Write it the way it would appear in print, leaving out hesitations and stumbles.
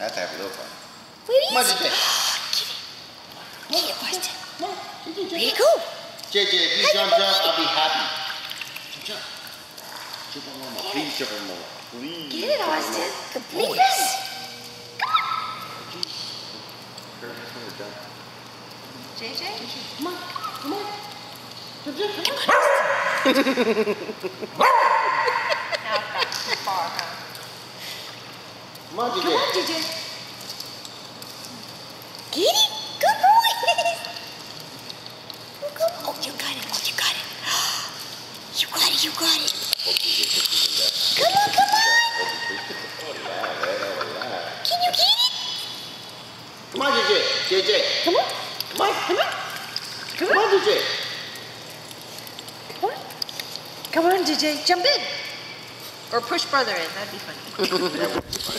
あとやっぱどうか。マジで。きれい。きれい。Very cool. JJ, you jump, I'll be happy. Jump. Jump on Mama. Please jump on Mama. Please. Get it, Austin. Complete this. Come on. Jeez. JJ? Come on. Come on. Come on. Now it's not too far, huh? Come on, JJ. Come on, JJ. Get it. Good boy. Oh, you got it. Oh, you got it. You got it. You got it. Come on, come on. Can you get it? Come on, JJ. JJ. Come on. Come on. Come on. Come on, JJ. Come on. Come on, JJ. Jump in. Or push brother in. That'd be funny.